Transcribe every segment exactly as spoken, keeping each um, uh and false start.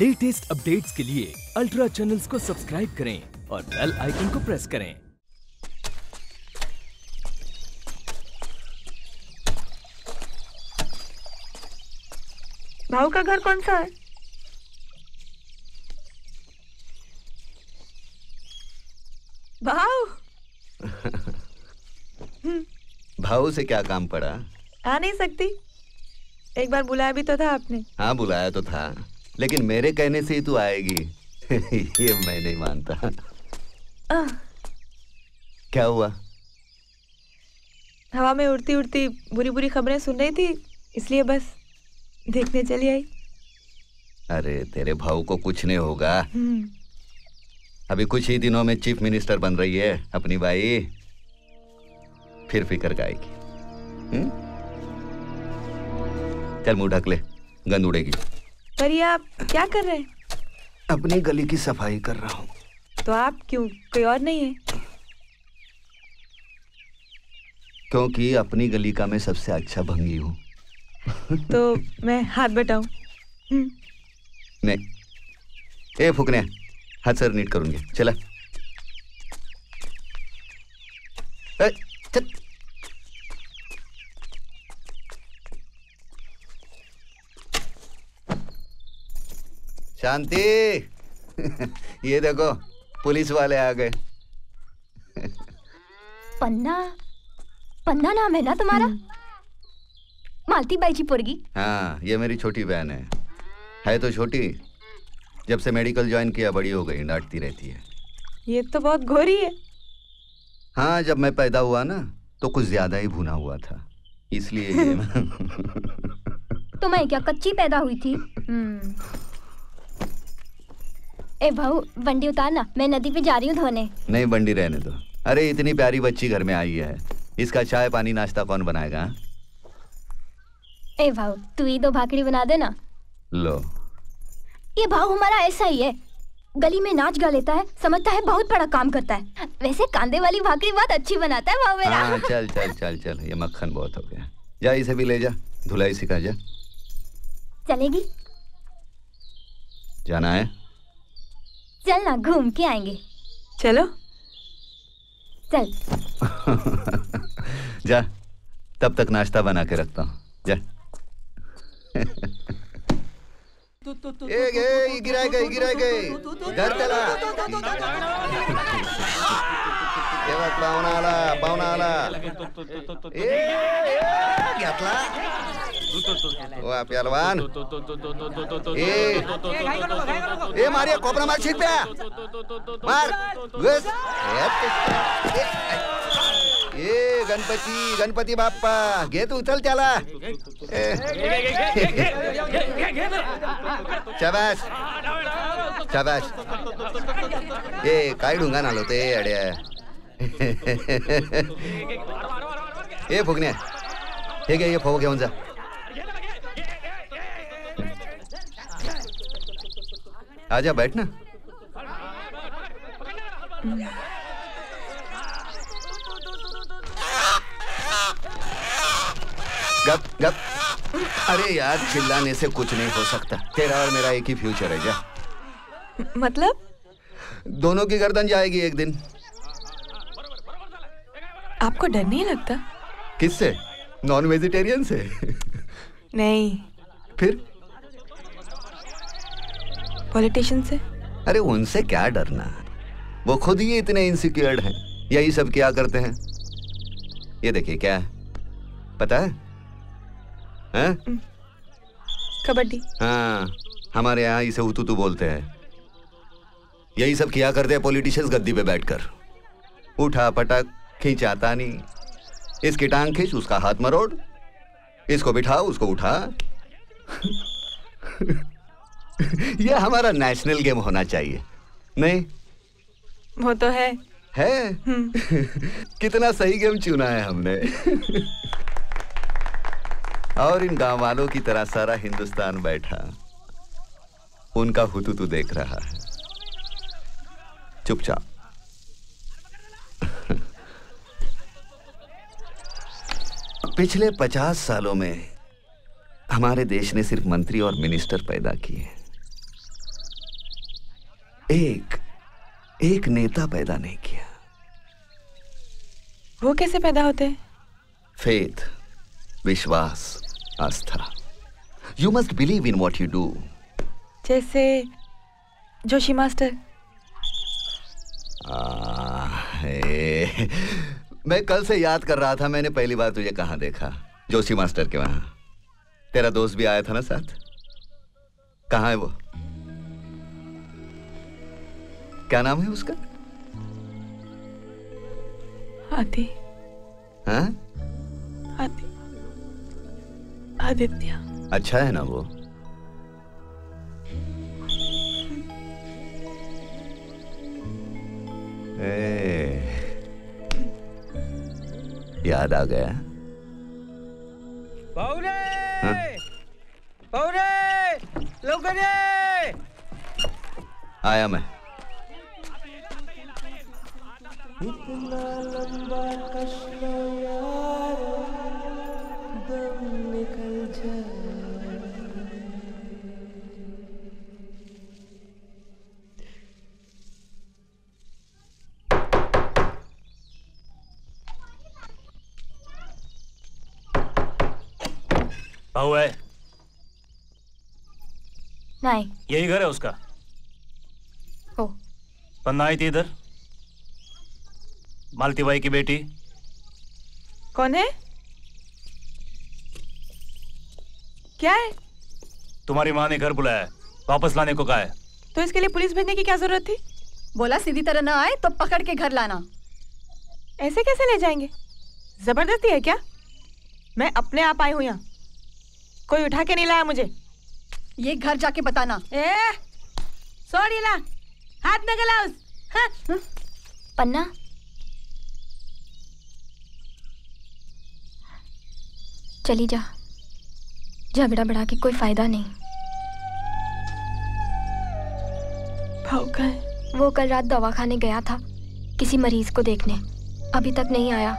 Latest updates के लिए ultra channels को सब्सक्राइब करें और बेल आइकन को प्रेस करें। भाऊ का घर कौन सा है? भाऊ भाऊ से क्या काम पड़ा? आ नहीं सकती, एक बार बुलाया भी तो था आपने। हाँ बुलाया तो था, लेकिन मेरे कहने से ही तू आएगी ये मैं नहीं मानता। आ, क्या हुआ? हवा में उड़ती उड़ती बुरी बुरी खबरें सुन रही थी, इसलिए बस देखने चली आई। अरे तेरे भाऊ को कुछ नहीं होगा, अभी कुछ ही दिनों में चीफ मिनिस्टर बन रही है अपनी भाई, फिर फिक्र गाएगी। हम्म, चल मुंह ढक ले, गंद उड़ेगी। पर ये आप क्या कर रहे हैं? अपनी गली की सफाई कर रहा हूँ। तो आप क्यों, कोई और नहीं है? क्योंकि अपनी गली का मैं सबसे अच्छा भंगी हूँ। तो मैं हाथ बटाऊं? नहीं, ए फुकने, हाथ सर नीट करूंगी। चला ए, चल। शांति ये देखो पुलिस वाले आ गए। पन्ना, पन्ना नाम है ना तुम्हारा? मालती बाई जी पुरगी। हाँ, ये मेरी छोटी बहन है, है तो छोटी, जब से मेडिकल ज्वाइन किया बड़ी हो गई, डांटती रहती है। ये तो बहुत गोरी है। हाँ, जब मैं पैदा हुआ ना तो कुछ ज्यादा ही भुना हुआ था, इसलिए तो मैं क्या कच्ची पैदा हुई थी। ए भाऊ बंडी उतारना, मैं नदी पे जा रही हूँ धोने। नहीं बंडी रहने दो, अरे इतनी प्यारी बच्ची घर में आई है, इसका चाय पानी नाश्ता कौन बनाएगा? ए भाऊ तू ही दो भाकड़ी बना देना। लो। ये भाऊ हमारा ऐसा ही है, गली में नाच गा लेता है, समझता है बहुत बड़ा काम करता है। वैसे कांदे वाली भाकड़ी बहुत अच्छी बनाता है भाऊ मेरा। हाँ, चल चल चल चल, ये मक्खन बहुत हो गया, जा इसे भी ले जा, धुलाई सिखा जा। चलेगी? जाना है? चलना, घूम के आएंगे। चलो चल जा, तब तक नाश्ता बना के रखता हूँ, जा। ये गिराए गए, गिराए गए, घर चला। तेरा पाहुणा आला, पाहुणा आला। घेतला ओ पहलवान। ए ए मारिया कोपरा मार, छीट पे मार। ए गणपति, गणपति बाप्पा, घे तू, चल त्याला। शाबाश शाबाश, ए काय ढुंगा नालो ते अड्या। ए फुगण्या, हे घे, ये फोव घेऊन जा। आजा बैठ ना। गप गप, अरे यार चिल्लाने से कुछ नहीं हो सकता, तेरा और मेरा एक ही फ्यूचर है। जा। मतलब? दोनों की गर्दन जाएगी एक दिन। आपको डर नहीं लगता? किससे? नॉन वेजिटेरियन से? नहीं। फिर पॉलिटिशियन से? अरे उनसे क्या डरना, वो खुद ही इतने इनसिक्योर्ड हैं, यही सब क्या करते हैं। ये देखिए क्या है, पता है? हैं? कबड्डी। हाँ, हमारे यहाँ इसे हुतुतु बोलते हैं। यही सब किया करते हैं पॉलिटिशियंस, गद्दी पे बैठकर उठा पटक, खींचाता नहीं, इसकी टांग खींच, उसका हाथ मरोड़, इसको बिठा, उसको उठा यह हमारा नेशनल गेम होना चाहिए। नहीं वो तो है, है? कितना सही गेम चुना है हमने और इन गांव वालों की तरह सारा हिंदुस्तान बैठा उनका हुतुतु देख रहा है चुपचाप। पिछले पचास सालों में हमारे देश ने सिर्फ मंत्री और मिनिस्टर पैदा किए, एक एक नेता पैदा नहीं किया। वो कैसे पैदा होते? फेथ, विश्वास, आस्था। You must believe in what you do. जैसे जोशी मास्टर। आ, ए, मैं कल से याद कर रहा था मैंने पहली बार तुझे कहाँ देखा। जोशी मास्टर के वहां। तेरा दोस्त भी आया था ना साथ? कहाँ है वो? क्या नाम है उसका? आदि। हाँ? आदि। आदित्य। अच्छा है ना वो? ए, याद आ गया? बाउले! हाँ? बाउले! लोगने! आया मैं। इतना लंबा कश्म यार दम निकल जाए। बाहु है? नहीं, यही घर है उसका। ओ। पन्ना आई थी इधर? मालती भाई की बेटी। कौन है? क्या है? तुम्हारी माँ ने घर बुलाया है, वापस लाने को कहा है। तो इसके लिए पुलिस भेजने की क्या जरूरत थी? बोला सीधी तरह ना आए तो पकड़ के घर लाना। ऐसे कैसे ले जाएंगे? जबरदस्ती है क्या? मैं अपने आप आई हूँ यहाँ, कोई उठा के नहीं लाया मुझे। ये घर जाके बताना। ए, सॉरी ला, हाथ न गला उस। हाँ? हाँ? पन्ना, चली जा, झगड़ा बढ़ा के कोई फायदा नहीं। भाव वो कल रात दवाखाने गया था किसी मरीज को देखने, अभी तक नहीं आया।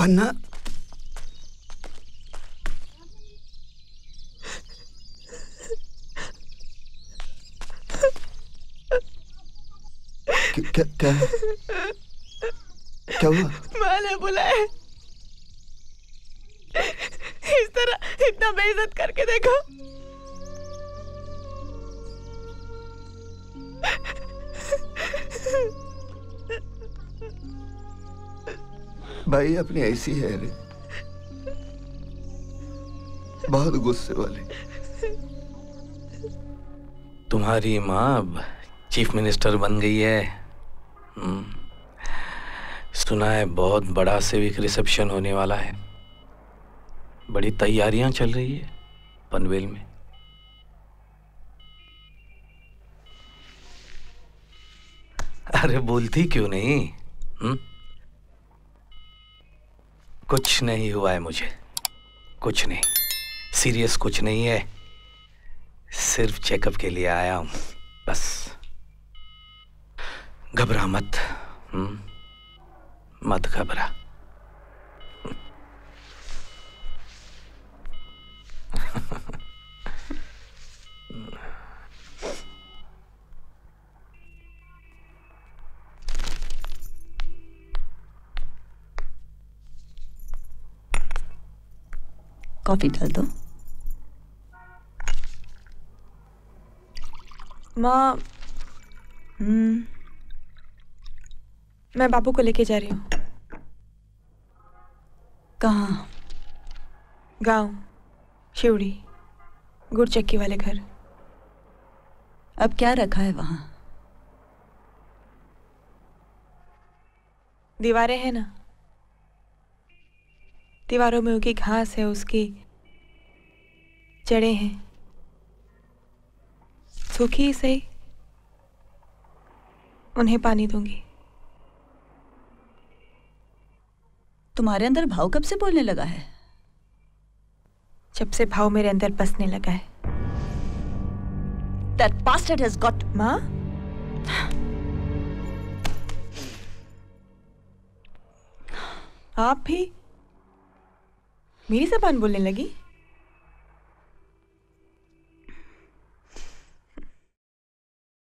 पन्ना, क्या क्या क्या हुआ? माँ ने बुलाया, इस तरह इतना बेइज्जत करके देखो। भाई अपनी ऐसी है रे, बहुत गुस्से वाली। तुम्हारी माँ अब चीफ मिनिस्टर बन गई है। सुना है बहुत बड़ा सिविक रिसेप्शन होने वाला है, बड़ी तैयारियां चल रही है पनवेल में। अरे बोलती क्यों नहीं? हुँ? कुछ नहीं हुआ है मुझे, कुछ नहीं, सीरियस कुछ नहीं है, सिर्फ चेकअप के लिए आया हूँ बस। घबरा मत, मत घबरा। कॉफी डाल दो। माँ, मैं बाबू को लेके जा रही हूँ। कहाँ? गाँव शिवड़ी, गुड़ चक्की वाले घर। अब क्या रखा है वहाँ? दीवारें हैं ना, दीवारों में उगी घास है, उसकी जड़े हैं, सूखी ही सही, उन्हें पानी दूंगी। तुम्हारे अंदर भाव कब से बोलने लगा है? जब से भाव मेरे अंदर बसने लगा है। That bastard has got माँ। आप भी मेरी जबान बोलने लगी?